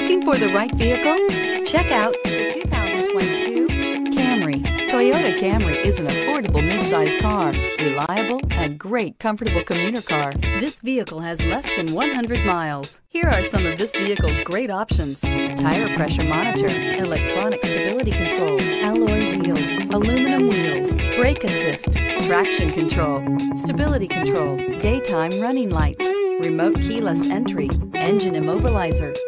Looking for the right vehicle? Check out the 2022 Camry. Toyota Camry is an affordable midsize car, reliable and great comfortable commuter car. This vehicle has less than 100 miles. Here are some of this vehicle's great options: tire pressure monitor, electronic stability control, alloy wheels, aluminum wheels, brake assist, traction control, stability control, daytime running lights, remote keyless entry, engine immobilizer.